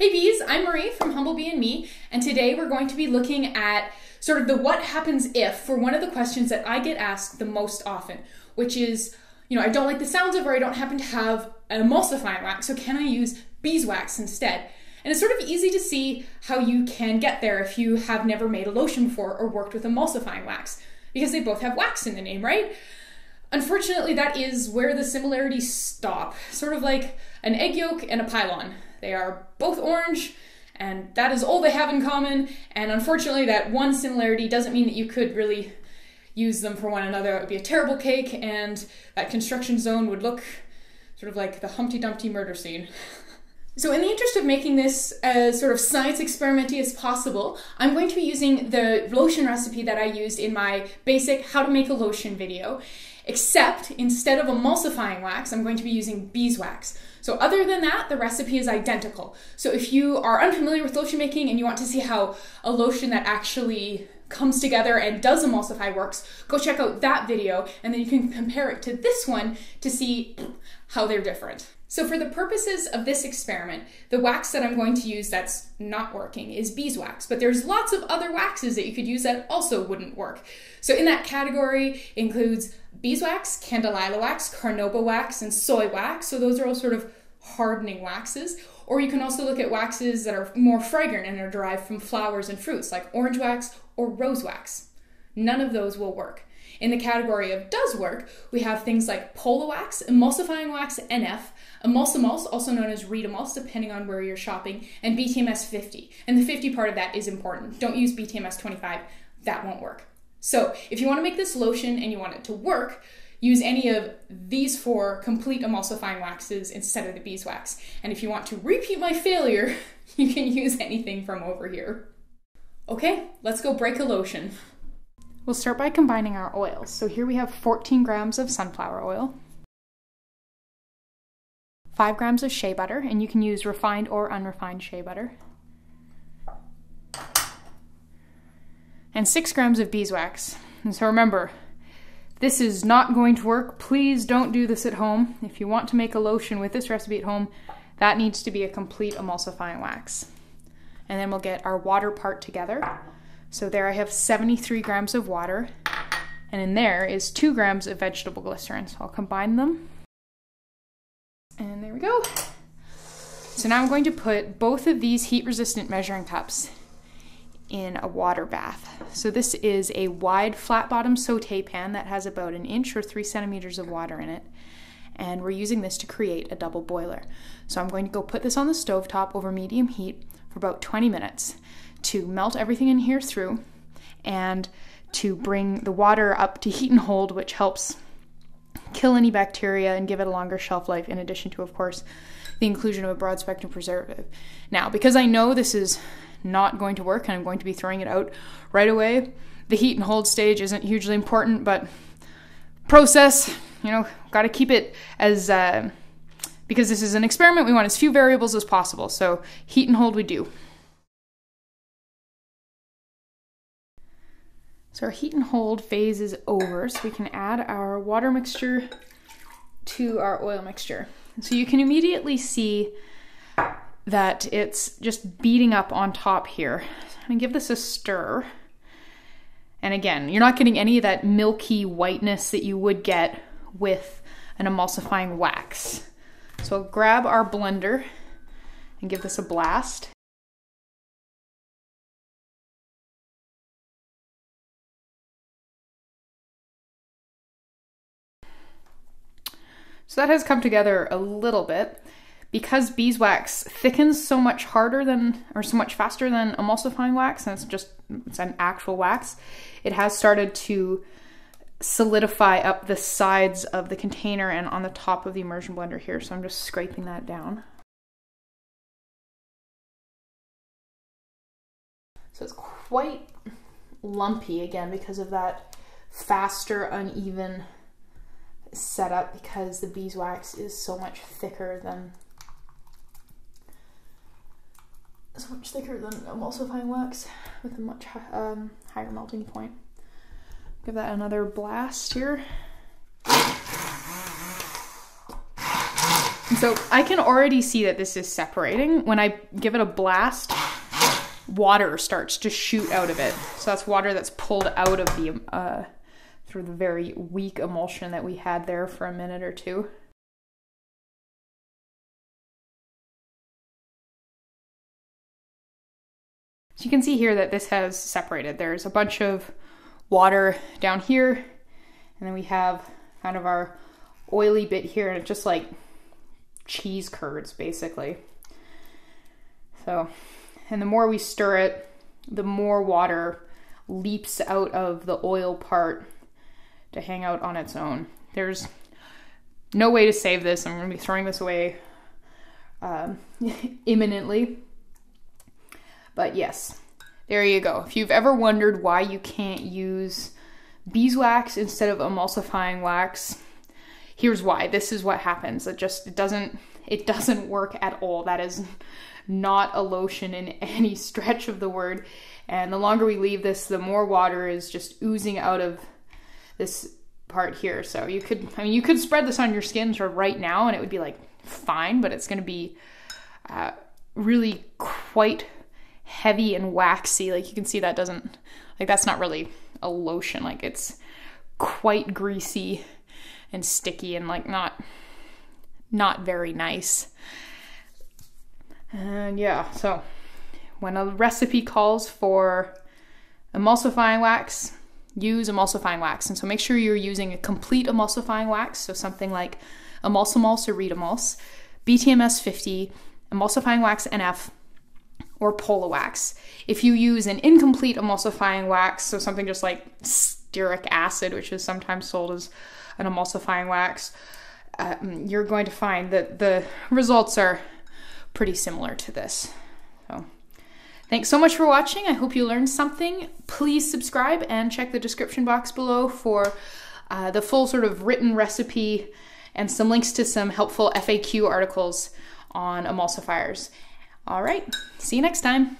Hey bees, I'm Marie from Humble Bee and Me, and today we're going to be looking at sort of the what happens if for one of the questions that I get asked the most often, which is, you know, I don't like the sounds of, or I don't happen to have an emulsifying wax, so can I use beeswax instead? And it's sort of easy to see how you can get there if you have never made a lotion before or worked with emulsifying wax, because they both have wax in the name, right? Unfortunately, that is where the similarities stop, sort of like an egg yolk and a pylon. They are both orange, and that is all they have in common, and unfortunately that one similarity doesn't mean that you could really use them for one another. It would be a terrible cake, and that construction zone would look sort of like the Humpty Dumpty murder scene. So in the interest of making this as sort of science experimenty as possible, I'm going to be using the lotion recipe that I used in my basic how to make a lotion video, except instead of emulsifying wax, I'm going to be using beeswax. So other than that, the recipe is identical. So if you are unfamiliar with lotion making and you want to see how a lotion that actually comes together and does emulsify works, go check out that video, and then you can compare it to this one to see how they're different. So for the purposes of this experiment, the wax that I'm going to use that's not working is beeswax, but there's lots of other waxes that you could use that also wouldn't work. So in that category includes beeswax, candelilla wax, carnauba wax, and soy wax. So those are all sort of hardening waxes. Or you can also look at waxes that are more fragrant and are derived from flowers and fruits, like orange wax or rose wax. None of those will work. In the category of does work, we have things like Polawax, emulsifying wax NF, Emulsimulse, also known as Ritamulse, depending on where you're shopping, and BTMS 50. And the 50 part of that is important. Don't use BTMS 25, that won't work. So if you want to make this lotion and you want it to work, use any of these four complete emulsifying waxes instead of the beeswax. And if you want to repeat my failure, you can use anything from over here. Okay, let's go break a lotion. We'll start by combining our oils. So here we have 14 grams of sunflower oil, 5 grams of shea butter, and you can use refined or unrefined shea butter, and 6 grams of beeswax. And so remember, this is not going to work. Please don't do this at home. If you want to make a lotion with this recipe at home, that needs to be a complete emulsifying wax. And then we'll get our water part together. So there I have 73 grams of water, and in there is 2 grams of vegetable glycerin. So I'll combine them. And there we go. So now I'm going to put both of these heat-resistant measuring cups in a water bath. So this is a wide flat-bottom sauté pan that has about an inch or 3 centimeters of water in it. And we're using this to create a double boiler. So I'm going to go put this on the stovetop over medium heat for about 20 minutes. To melt everything in here through and to bring the water up to heat and hold, which helps kill any bacteria and give it a longer shelf life, in addition to, of course, the inclusion of a broad spectrum preservative. Now, because I know this is not going to work and I'm going to be throwing it out right away, the heat and hold stage isn't hugely important, but process, you know, got to keep it as, because this is an experiment, we want as few variables as possible. So heat and hold we do. So our heat and hold phase is over, so we can add our water mixture to our oil mixture. So you can immediately see that it's just beating up on top here. So I'm gonna give this a stir. And again, you're not getting any of that milky whiteness that you would get with an emulsifying wax. So I'll grab our blender and give this a blast. So that has come together a little bit. Because beeswax thickens so much harder than, or so much faster than emulsifying wax, and it's an actual wax, it has started to solidify up the sides of the container and on the top of the immersion blender here. So I'm just scraping that down. So it's quite lumpy again because of that faster, uneven set up, because the beeswax is so much thicker than emulsifying wax with a much higher melting point. Give that another blast here. So I can already see that this is separating. When I give it a blast, water starts to shoot out of it. So that's water that's pulled out of the, through the very weak emulsion that we had there for a minute or two. So you can see here that this has separated. There's a bunch of water down here, and then we have kind of our oily bit here, and it's just like cheese curds basically. So, and the more we stir it, the more water leaps out of the oil part to hang out on its own. There's no way to save this. I'm gonna be throwing this away imminently. But yes, there you go. If you've ever wondered why you can't use beeswax instead of emulsifying wax, here's why. This is what happens. It doesn't work at all. That is not a lotion in any stretch of the word. And the longer we leave this, the more water is just oozing out of this part here. So you could, I mean, you could spread this on your skin sort of right now and it would be like fine, but it's gonna be really quite heavy and waxy. Like you can see that doesn't, like that's not really a lotion. Like it's quite greasy and sticky and like not very nice. And yeah, so when a recipe calls for emulsifying wax, use emulsifying wax. And so make sure you're using a complete emulsifying wax. So something like Emulsimulse or Ritamulse, BTMS 50, emulsifying wax NF, or Polawax. If you use an incomplete emulsifying wax, so something just like stearic acid, which is sometimes sold as an emulsifying wax, you're going to find that the results are pretty similar to this. So, thanks so much for watching. I hope you learned something. Please subscribe and check the description box below for the full sort of written recipe and some links to some helpful FAQ articles on emulsifiers. All right, see you next time.